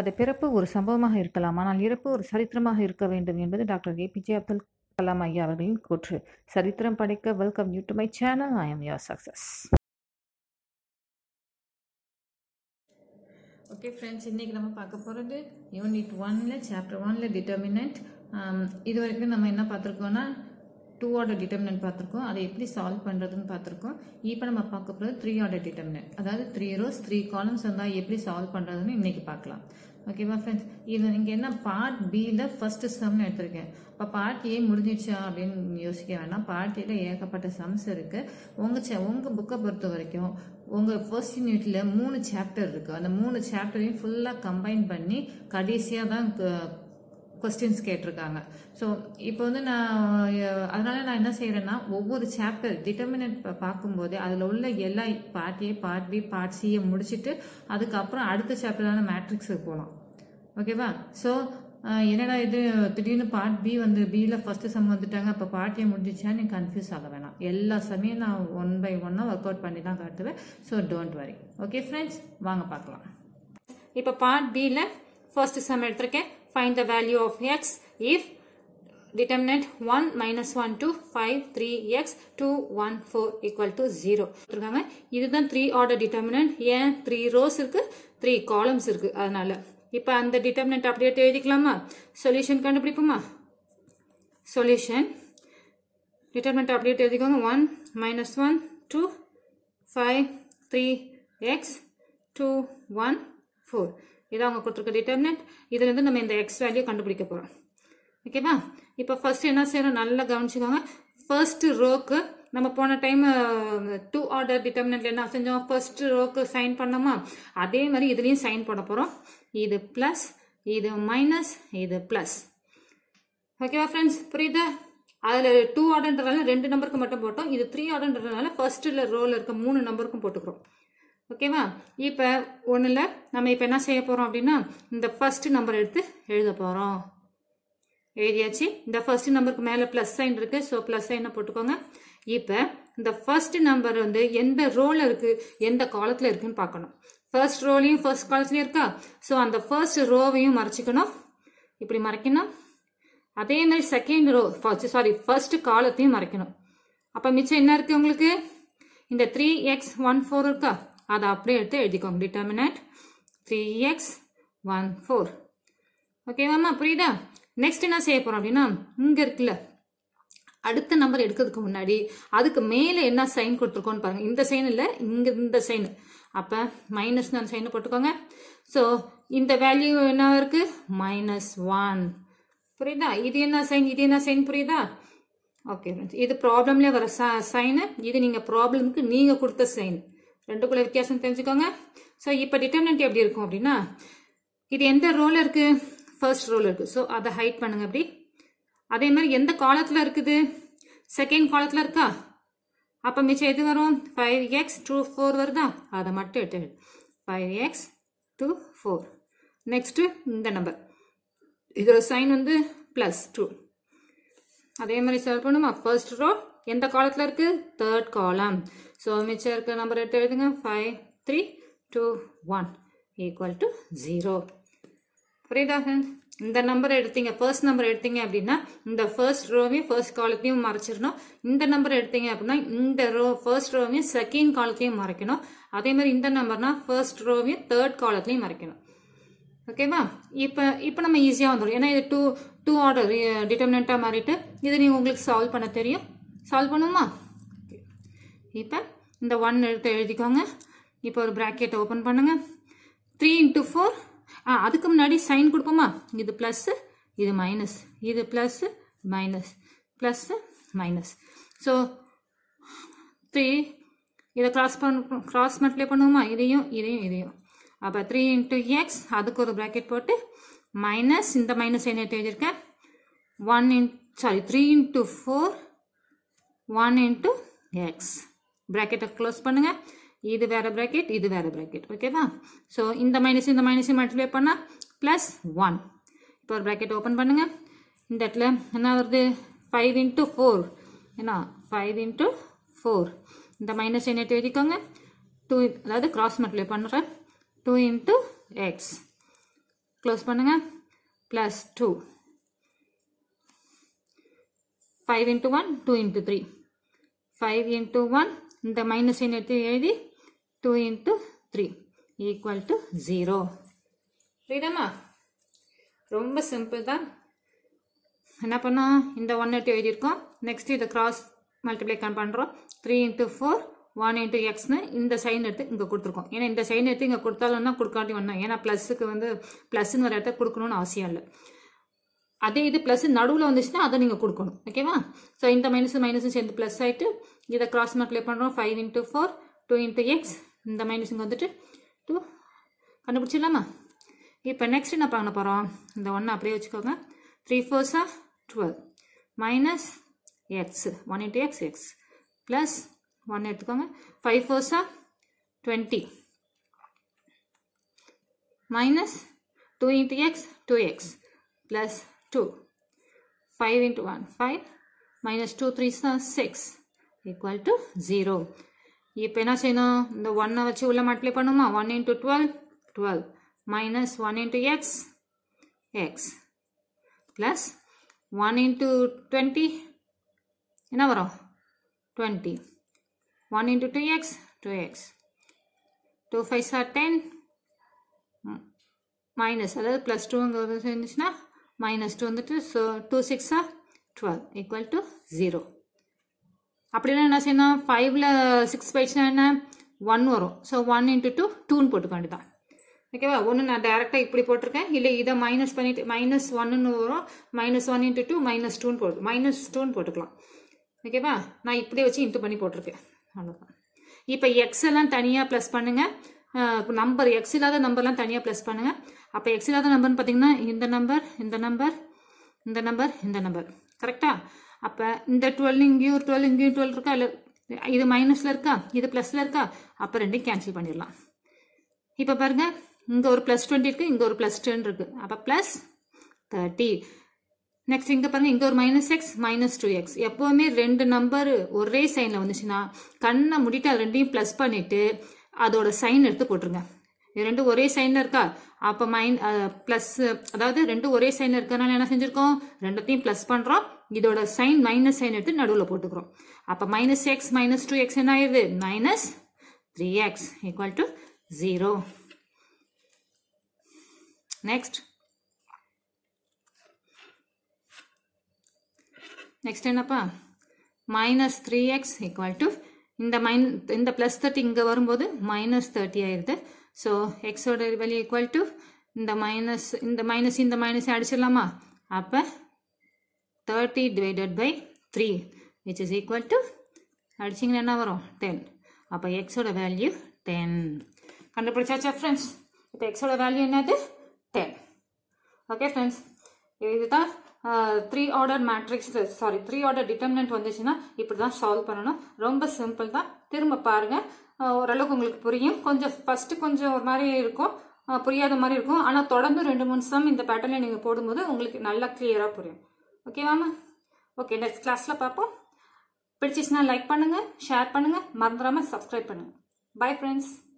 அது பிறப்பு ஒரு சம்பவமாக இருக்கலாம், ஆனால் இறப்பு ஒரு சரித்திரமாக இருக்க வேண்டும் என்பது டாக்டர் ஏபிஜே அப்துல் கலாம் ஐயா அவர்களின் கூற்று. சரித்திரம் படைக்க welcome you to my channel. I am your success. Okay friends, இன்றைக்கி நம்ம பார்க்க போகிறது யூனிட் ஒனில் சாப்டர் ஒனில் டிட்டர்மினன்ட். இது வரைக்கும் நம்ம என்ன பார்த்துருக்கோன்னா டூ ஆர்டர் டிட்டர்மினன்ட் பார்த்துருக்கோம், அதை எப்படி சால்வ் பண்ணுறதுன்னு பார்த்துருக்கோம். இப்போ நம்ம பார்க்க போகிறது த்ரீ ஆர்டர் டிட்டர்மினன்ட், அதாவது 3 rows 3 columns வந்தால் எப்படி சால்வ் பண்ணுறதுன்னு இன்றைக்கி பார்க்கலாம். ஓகேவா ஃப்ரெண்ட்ஸ், இது இங்கே என்ன பார்ட் பியில் ஃபஸ்ட்டு சம்னு எடுத்திருக்கேன். இப்போ பார்ட் ஏ முடிஞ்சிச்சா அப்படின்னு யோசிக்க வேண்டாம். பார்ட் ஏல ஏகப்பட்ட சம்ஸ் இருக்குது. உங்கள் புக்கை பொறுத்த வரைக்கும் உங்கள் ஃபர்ஸ்ட் யூனிட்டில் 3 chapters இருக்குது. அந்த 3 chapters ஃபுல்லாக கம்பைன் பண்ணி கடைசியாக தான் கொஸ்டின்ஸ் கேட்டிருக்காங்க. ஸோ இப்போ நான் அதனால் நான் என்ன செய்கிறேன்னா, ஒவ்வொரு சாப்டர் டிட்டர்மினன்ட் பார்க்கும்போது அதில் உள்ள எல்லா part A part B part சியை முடிச்சுட்டு அதுக்கப்புறம் அடுத்த சாப்டரான மேட்ரிக்ஸுக்கு போகலாம். ஓகேவா? ஸோ என்னடா இது திடீர்னு பார்ட் பி பியில் ஃபஸ்ட்டு சம் வந்துட்டாங்க, அப்போ பார்ட் ஏ முடிஞ்சிச்சா? நீ கன்ஃபியூஸ் ஆக வேணாம். எல்லா சமையும் நான் 1 by 1 ஒர்க் அவுட் பண்ணி தான் காட்டுவேன். So don't worry. Okay friends, வாங்க பார்க்கலாம். இப்போ பார்ட் பியில் ஃபர்ஸ்ட் சம் எடுத்திருக்கேன். Find the value of x if determinant 1 - 1 2 5 3 x 2 1 4 = 0 கொடுத்திருக்காங்க. இதுதான் 3 order determinant. ஏன் 3 rows இருக்கு 3 columns இருக்கு, அதனால இப்போ அந்த determinant அப்படியே எழுதிக்கலாமா? சொல்யூஷன் கண்டுபிடிப்போமா? சொல்யூஷன் determinant அப்படியே எழுதிக்கோங்க. 1 - 1 2 5 3 x 2 1 4 இதான் அவங்க கொடுத்துருக்க டிட்டர்மினன்ட். இதுலேருந்து நம்ம இந்த எக்ஸ் வேல்யூ கண்டுபிடிக்க போகிறோம். ஓகேவா? இப்போ ஃபர்ஸ்ட் என்ன செய்யணும், நல்லா கவனிச்சுக்கோங்க. ஃபர்ஸ்ட் ரோக்கு நம்ம போன டைம் 2 order டிட்டர்மினன்ட்ல என்ன செஞ்சோம், ஃபர்ஸ்ட் ரோக்கு சைன் பண்ணோமா? அதே மாதிரி இதுலேயும் சைன் பண்ண போகிறோம். இது ப்ளஸ், இது மைனஸ், இது ப்ளஸ். ஓகேவா ஃப்ரெண்ட்ஸ், புரியுதா? அதில் 2 orderன்றதுனால 2 numbers மட்டும் போட்டோம். இது 3 orderன்றதுனால ஃபர்ஸ்ட்டில் ரோவில் இருக்க 3 numbers போட்டுக்கிறோம். ஓகேவா? இப்போ ஒன்றில் நம்ம இப்போ என்ன செய்ய போகிறோம் அப்படின்னா, இந்த ஃபஸ்ட்டு நம்பர் எடுத்து எழுத போகிறோம். எழுதியாச்சு. இந்த ஃபஸ்ட்டு நம்பருக்கு மேலே ப்ளஸ் சைன் இருக்குது, ஸோ ப்ளஸ் சைனை போட்டுக்கோங்க. இப்போ இந்த ஃபஸ்ட்டு நம்பர் எந்த ரோவில் இருக்குது எந்த காலத்தில் இருக்குதுன்னு பார்க்கணும். ஃபர்ஸ்ட் ரோலையும் ஃபர்ஸ்ட் காலத்துலையும் இருக்கா, ஸோ அந்த ஃபர்ஸ்ட் ரோவையும் மறைச்சிக்கணும், இப்படி மறைக்கணும். அதே மாதிரி செகண்ட் ரோ ஃபர்ஸ்ட்டு காலத்தையும் மறைக்கணும். அப்போ மிச்சம் என்ன இருக்குது உங்களுக்கு, இந்த 3x 1 4 இருக்கா, அதை அப்படியே எடுத்து எழுதிக்கோங்க. Determinant 3x 1 4. ஓகேவாம்மா, புரியுதா? நெக்ஸ்ட் என்ன செய்ய போகிறோம் அப்படின்னா, இங்கே இருக்குல்ல அடுத்த நம்பர் எடுக்கிறதுக்கு முன்னாடி அதுக்கு மேலே என்ன சைன் கொடுத்துருக்கோன்னு பாருங்கள். இந்த சைன் இல்லை, இங்கே இந்த சைன். அப்போ மைனஸ் நான் சைனை போட்டுக்கோங்க. ஸோ இந்த வேல்யூ என்ன இருக்குது, -1. புரியுதா? இது என்ன சைன், இது என்ன சைன், புரியுதா? ஓகே, இது ப்ராப்ளம்லேயே வர சைனு, இது நீங்கள் ப்ராப்ளமுக்கு நீங்கள் கொடுத்த சைன். ரெண்டுக்குள்ள வித்தியாசம் தெரிஞ்சுக்கோங்க. ஸோ இப்போ டிட்டர்மினன்ட் எப்படி இருக்கும் அப்படின்னா, இது எந்த ரோவில் இருக்குது, ஃபர்ஸ்ட் ரோவில் இருக்குது, ஸோ அதை ஹைட் பண்ணுங்க அப்படி. அதே மாதிரி எந்த காலத்தில் இருக்குது, செகண்ட் காலத்தில் இருக்கா, அப்போ மிச்சம் எது வரும், 5x 2 4 வருதா, அதை மட்டும் எடுத்து 5x 2 4. நெக்ஸ்ட்டு இந்த நம்பர் இதோட சைன் +2. அதே மாதிரி சால்வ் பண்ணுமா, ஃபர்ஸ்ட் ரோ எந்த காலத்தில் இருக்குது, தேர்ட் காலம். ஸோ மிச்சம் இருக்க நம்பர் எடுத்து எழுதுங்க. 5 3 2 1 = 0. புரியுதா? இந்த நம்பர் எடுத்தீங்க, ஃபர்ஸ்ட் நம்பர் எடுத்தீங்க அப்படின்னா இந்த ஃபர்ஸ்ட் ரோவையும் ஃபர்ஸ்ட் காலத்தையும் மறைச்சிடணும். இந்த நம்பர் எடுத்தீங்க அப்படின்னா இந்த ரோ ஃபர்ஸ்ட் ரோவையும் செகண்ட் காலத்தையும் மறைக்கணும். அதே மாதிரி இந்த நம்பர்னா ஃபர்ஸ்ட் ரோவையும் தேர்ட் காலத்தையும் மறைக்கணும். ஓகேவா? இப்போ நம்ம ஈஸியாக வந்துடும். ஏன்னா இது 2 order டிட்டர்மினன்ட்டாக மாறிட்டு இதை நீங்கள் உங்களுக்கு சால்வ் பண்ண தெரியும். சால்வ் பண்ணுவோமா? இப்போ இந்த 1 எடுத்து எழுதிக்கோங்க. இப்போ ஒரு ப்ராக்கெட்டை ஓப்பன் பண்ணுங்கள். 3 × 4. அதுக்கு முன்னாடி சைன் கொடுப்போமா? இது ப்ளஸ்ஸு, இது மைனஸ், இது plus minus, plus minus. So 3 இதை கிராஸ் மல்டிப்ளை பண்ணுவோமா? இதையும் இதையும் இதையும். அப்போ 3 × x, அதுக்கு ஒரு ப்ராக்கெட் போட்டு மைனஸ், இந்த மைனஸ் சைன் எடுத்து எழுதியிருக்கேன். 3 × 4 1 × x. ப்ராக்கெட்டை க்ளோஸ் பண்ணுங்கள். இது வேறு ப்ராக்கெட், இது வேறு ப்ராக்கெட். ஓகேவா? ஸோ இந்த மைனஸையும் மல்டிப்ளை பண்ணால் +1. இப்போ ஒரு ப்ராக்கெட் ஓப்பன் பண்ணுங்கள். இந்த இடத்துல என்ன வருது, 5 × 4. ஏன்னா 5 × 4. இந்த மைனஸ் என்னட்டு எழுதிக்கோங்க. 2, அதாவது கிராஸ் மல்டிப்ளை பண்ணுறேன். 2 × x. க்ளோஸ் பண்ணுங்க +2 5 into 1 2 into 3 5 into 1 இந்த மைனஸ் சைன் எடுத்து எழுதி 2 into 3 equal to 0 புரியுதா ரொம்ப சிம்பிள் தான் என்ன பண்ணா இந்த 1 எடுத்து எழுதி இருக்கோம் நெக்ஸ்ட் இத கிராஸ் மல்டிப்ளை பண்றோம் 3 into 4 1 into x ने इंदा साइन ऐटे इंगा कुड़तर को याना इंदा साइन ऐटे इंगा कुड़ता लन्ना कुड़काटी वन्ना याना प्लस के वंदे प्लस इन वाले ऐटे कुड़कनो ना आवश्यक है आधे इधे प्लस इन नाडू लाऊं दिसना आधा निंगा कुड़कनो ओके वाह सो इंदा माइनस इन चेंट प्लस ऐटे ये द क्रॉस मार्क ले पन्नो 5 into 4 2 into x इंदा माइनस इंगा देटे तो अन्य पुच्छिला मा ये पर नेक्स्ट ना पागना परो इंदा वन्ना अपने उच्च कोगा 3 4 12 minus x 1 into x x plus 1 எடுத்துக்கோங்க 5 4 20 minus 2 into x 2x plus 2 5 into 1 5 minus 2 3 6 equal to 0 இப்ப என்ன செய்யணும் இந்த 1 வச்சு உள்ள மல்டிப்ளை பண்ணுமா 1 into 12 12 minus 1 into x x plus 1 into 20 என்ன வரும் 20 1 into 2x, 2x. 2 5s are 10. Minus, that plus 2 and minus 2 and 2. So, 2 6 are 12 equal to 0. Now, 5 la 6 page 1 over. So, 1 into 2, 2 and put it. Okay, one na direct I put it. Either minus 1 and over, minus 1 into 2, minus 2 and put it. Minus 2 and put it. Okay, now I put it into bunny put it. இப்ப x எல்லாம் தனியா plus பண்ணுங்க number x இல்லாத நம்பர்லாம் தனியா plus பண்ணுங்க அப்ப x இல்லாத நம்பர்னு பாத்தீங்கன்னா இந்த நம்பர் இந்த நம்பர் இந்த நம்பர் இந்த நம்பர் கரெக்ட்டா அப்ப இந்த 12 இங்கேயும் 12 இங்கேயும் 12 இருக்கா இது மைனஸ்ல இருக்கா இது பிளஸ்ல இருக்கா அப்ப ரெண்டையும் கேன்சல் பண்ணிரலாம் இப்ப பாருங்க இங்க ஒரு +20 இருக்கு இங்க ஒரு +10 இருக்கு அப்ப +30 नेक्स्ट इंग पांगे इंग और -x -2x எப்பவுமே ரெண்டு நம்பர் ஒரே சைன்ல வந்துச்சுனா கண்ண முடிட்ட ரெண்டையும் ப்ளஸ் பண்ணிட்டு அதோட சைன் எடுத்து போடுங்க ரெண்டு ஒரே சைன்ல இருக்கா அப்ப ப்ளஸ் அதாவது ரெண்டு ஒரே சைன்ல இருக்கனால என்ன செஞ்சிருக்கோம் ரெண்டையும் ப்ளஸ் பண்றோம் இதோட சைன் மைனஸ் சைன் எடுத்து நடுவுல போட்டுக்குறோம் அப்ப -x -2x என்ன ஆயிருது -3x = 0 नेक्स्ट नेक्स्ट एनपा -3x = இந்த +30 இங்க வரும்போது -30 ஆயிருது சோ x ஓட வேல்யூ = இந்த மைனஸ் அடிச்சிரலாமா அப்ப 30 / 3 which is equal to அடிச்சீங்கன்னா என்ன வரும் 10 அப்ப x ஓட வேல்யூ 10 கண்டுபிடிச்சாச்சா फ्रेंड्स இப்போ x ஓட வேல்யூ என்னது 10 ஓகே फ्रेंड्स இதுதா 3 order matrix sorry 3 order determinant வந்துச்சுனா இப்படி தான் சால்வ் பண்ணனும் ரொம்ப சிம்பிள் தான் திரும்ப பாருங்க ஓரளவுக்கு உங்களுக்கு புரியும் கொஞ்சம் ஃபர்ஸ்ட் கொஞ்சம் ஒரு மாதிரி இருக்கும் புரியாத மாதிரி இருக்கும் ஆனா தொடர்ந்து 2-3 சம் இந்த பேட்டர்ன்ல நீங்க போடும்போது உங்களுக்கு நல்லா கிளியரா புரியும் ஓகேவாமா ஓகே நெக்ஸ்ட் கிளாஸ்ல பாப்போம் பிடிச்சிருந்தா லைக் பண்ணுங்க ஷேர் பண்ணுங்க மறந்துடாம Subscribe பண்ணுங்க பை फ्रेंड्स